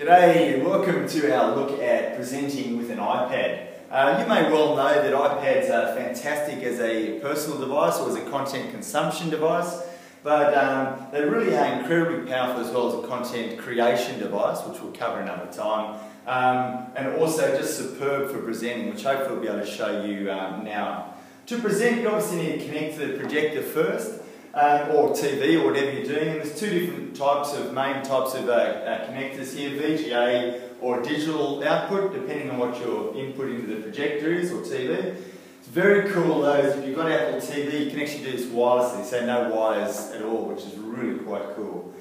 G'day and welcome to our look at presenting with an iPad. You may well know that iPads are fantastic as a personal device or as a content consumption device, but they really are incredibly powerful as well as a content creation device, which we'll cover another time, and also just superb for presenting, which hopefully we'll be able to show you now. To present, you obviously need to connect to the projector first, or TV, or whatever you're doing. And there's two different types of connectors here, VGA or digital output, depending on what your input into the projector is or TV. It's very cool though, if you've got Apple TV, you can actually do this wirelessly, so no wires at all, which is really quite cool.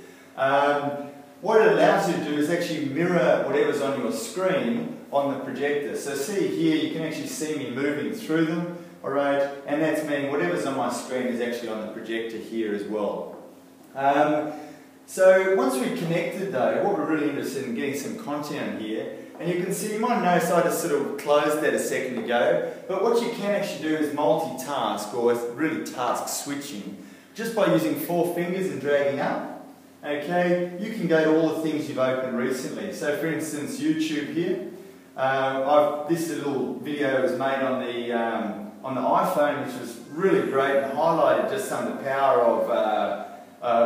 What it allows you to do is actually mirror whatever's on your screen on the projector. So see here, you can actually see me moving through them. Alright, and that's meaning whatever's on my screen is actually on the projector here as well. So once we've connected though, what we're really interested in getting some content on here, and you can see, you might notice I just sort of closed that a second ago, but what you can actually do is multitask, or really task switching, just by using four fingers and dragging up. Okay, you can go to all the things you've opened recently. So for instance, YouTube here, this little video was made on the iPhone, which was really great and highlighted just some of the power of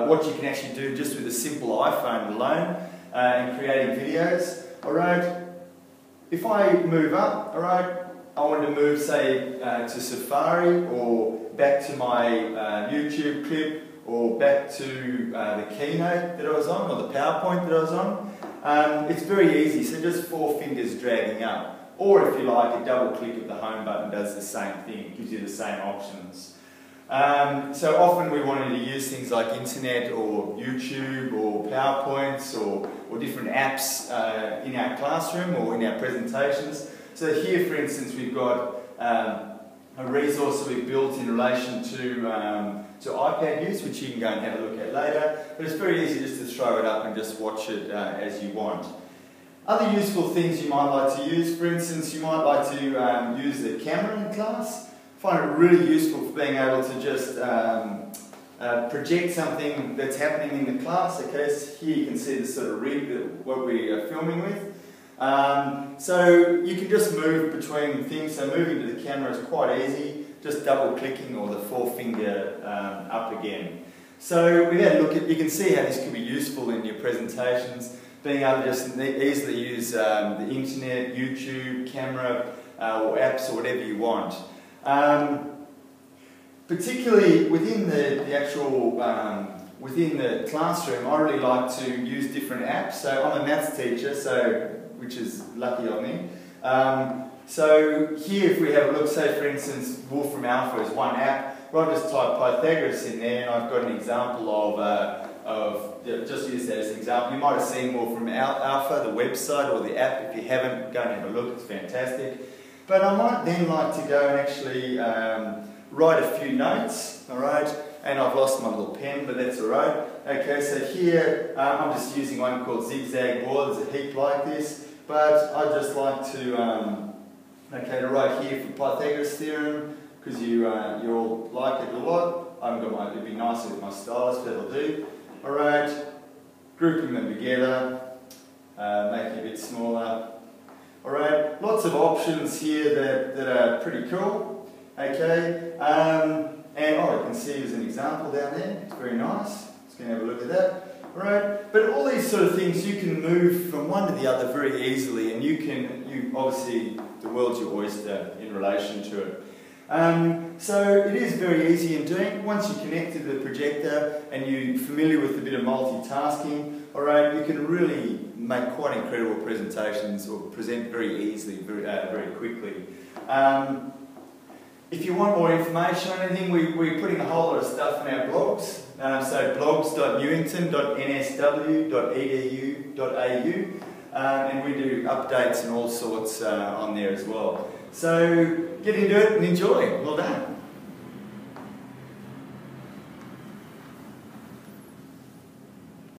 what you can actually do just with a simple iPhone alone in creating videos. Alright, if I move up, alright, I want to move say to Safari or back to my YouTube clip or back to the keynote that I was on or the PowerPoint that I was on. It's very easy, so just four fingers dragging up. Or if you like, a double click of the home button does the same thing, it gives you the same options. So often we wanted to use things like internet or YouTube or PowerPoints or different apps in our classroom or in our presentations. So here for instance we've got a resource that we've built in relation to iPad use, which you can go and have a look at later, but it's very easy just to throw it up and just watch it as you want. Other useful things you might like to use, for instance, you might like to use the camera in class. I find it really useful for being able to just project something that's happening in the class. Okay, so here you can see the sort of rig that what we are filming with. So you can just move between things, so moving to the camera is quite easy, just double clicking or the forefinger up again. So we've had a look at, you can see how this could be useful in your presentations. Being able to just easily use the internet, YouTube, camera, or apps, or whatever you want. Particularly within the actual, within the classroom, I really like to use different apps. So I'm a maths teacher, which is lucky on me. So here if we have a look, say for instance, Wolfram Alpha is one app, where I've just typed Pythagoras in there and I've got an example of just use that as an example. You might have seen more from Alpha, the website or the app. If you haven't, go and have a look, it's fantastic. But I might then like to go and actually write a few notes, alright, and I've lost my little pen, but that's alright. Okay, so here I'm just using one called Zig Zag Board. There's a heap like this, but I just like to, to write here for Pythagoras theorem, because you all like it a lot. I haven't got my, it'd be nicer with my stylus, but it'll do. Alright, grouping them together, making it a bit smaller. Alright, lots of options here that are pretty cool. Okay, and oh, you can see there's an example down there, it's very nice. Just going to have a look at that. Alright, but all these sort of things you can move from one to the other very easily, and you can, obviously, the world's your oyster in relation to it. So it is very easy in doing. Once you connect to the projector and you're familiar with a bit of multitasking, alright, you can really make quite incredible presentations or present very easily, very quickly. If you want more information on anything, we're putting a whole lot of stuff in our blogs. So blogs.newington.nsw.edu.au, and we do updates and all sorts on there as well. So get into it and enjoy. Well done.